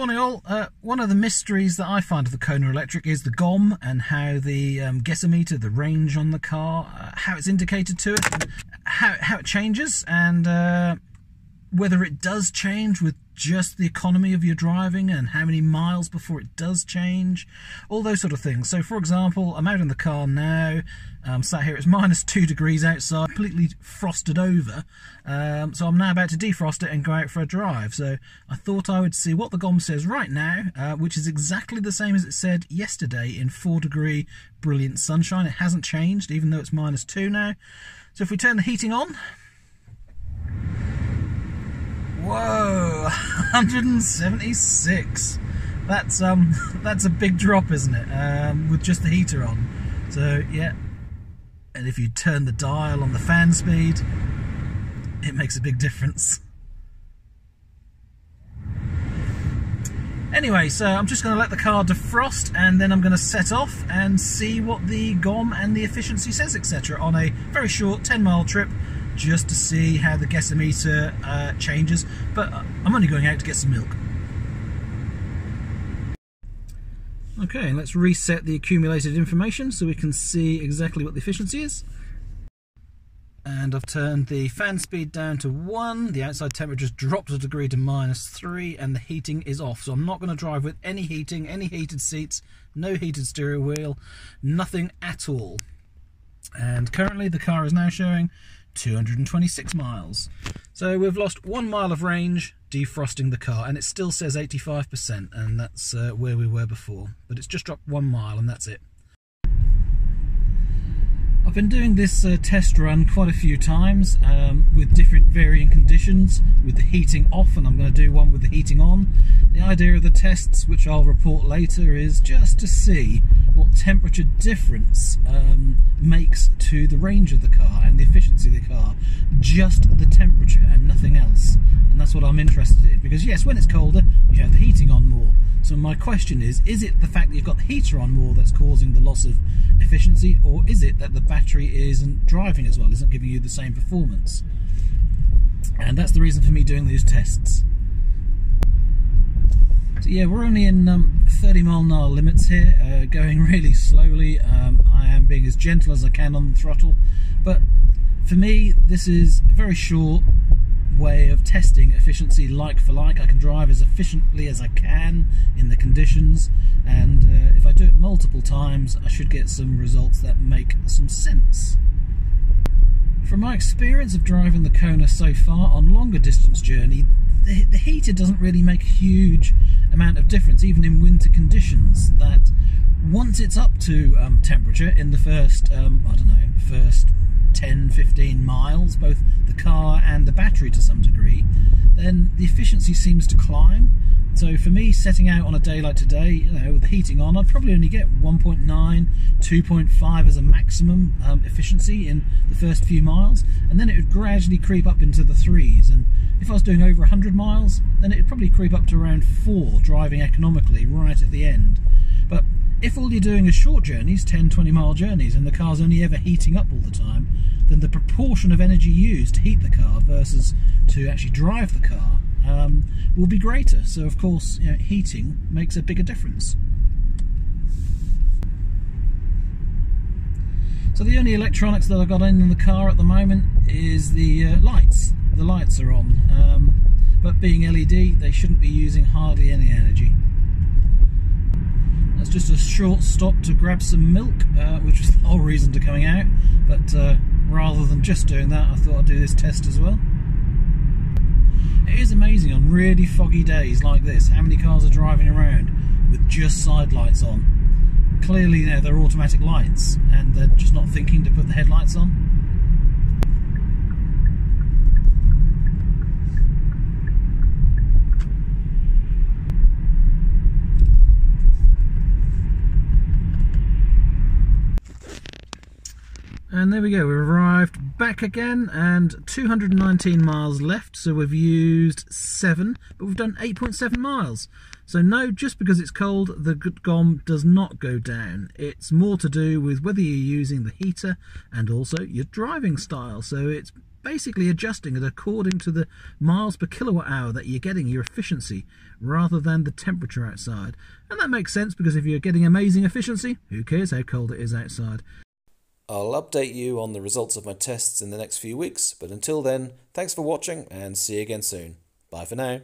Morning all. One of the mysteries that I find of the Kona Electric is the GOM and how the guessometer, the range on the car, how it's indicated to it, and how it changes, and whether it does change with just the economy of your driving and how many miles before it does change, all those sort of things. So for example, I'm out in the car now, I'm sat here, it's -2 degrees outside, completely frosted over, so I'm now about to defrost it and go out for a drive. So I thought I would see what the GOM says right now, which is exactly the same as it said yesterday in 4 degree brilliant sunshine. It hasn't changed even though it's -2 now. So if we turn the heating on, whoa, 176. That's a big drop, isn't it? With just the heater on. So yeah, and if you turn the dial on the fan speed, it makes a big difference. Anyway, so I'm just going to let the car defrost and then I'm going to set off and see what the GOM and the efficiency says, etc. on a very short 10-mile trip, just to see how the guessometer changes. But I'm only going out to get some milk. Okay, let's reset the accumulated information so we can see exactly what the efficiency is. And I've turned the fan speed down to 1, the outside temperature's dropped a degree to -3, and the heating is off. So I'm not going to drive with any heating, any heated seats, no heated steering wheel, nothing at all. And currently the car is now showing 226 miles. So we've lost 1 mile of range defrosting the car, and it still says 85%, and that's where we were before. But it's just dropped 1 mile, and that's it. I've been doing this test run quite a few times with different varying conditions, with the heating off, and I'm going to do one with the heating on. The idea of the tests, which I'll report later, is just to see what temperature difference makes to the range of the car and the efficiency of the car. Just the temperature and nothing else. And that's what I'm interested in, because yes, when it's colder you have the heating on more. So my question is it the fact that you've got the heater on more that's causing the loss of efficiency, or is it that the battery isn't driving as well, isn't giving you the same performance? And that's the reason for me doing these tests. So yeah, we're only in 30 mph limits here, going really slowly. I am being as gentle as I can on the throttle, but for me this is a very short way of testing efficiency like for like. I can drive as efficiently as I can in the conditions, and if I do it multiple times I should get some results that make some sense. From my experience of driving the Kona so far on longer distance journey, the heater doesn't really make a huge amount of difference, even in winter conditions. That once it's up to temperature in the first, I don't know, first 10-15 miles, both the car and the battery to some degree, then the efficiency seems to climb. So for me, setting out on a day like today, you know, with the heating on, I'd probably only get 1.9, 2.5 as a maximum efficiency in the first few miles, and then it would gradually creep up into the 3s. And if I was doing over 100 miles, then it'd probably creep up to around 4, driving economically right at the end. But if all you're doing is short journeys, 10-20 mile journeys, and the car's only ever heating up all the time, then the proportion of energy used to heat the car versus to actually drive the car will be greater. So of course, you know, heating makes a bigger difference. So the only electronics that I've got in the car at the moment is the lights. The lights are on, but being LED they shouldn't be using hardly any energy. That's just a short stop to grab some milk, which was the whole reason to coming out, but rather than just doing that I thought I'd do this test as well. It is amazing on really foggy days like this how many cars are driving around with just side lights on. Clearly, you know, they're automatic lights and they're just not thinking to put the headlights on. And there we go, we've arrived back again, and 219 miles left, so we've used 7, but we've done 8.7 miles. So no, just because it's cold, the GOM does not go down. It's more to do with whether you're using the heater and also your driving style. So it's basically adjusting it according to the miles per kilowatt hour that you're getting, your efficiency, rather than the temperature outside. And that makes sense, because if you're getting amazing efficiency, who cares how cold it is outside? I'll update you on the results of my tests in the next few weeks, but until then, thanks for watching and see you again soon. Bye for now.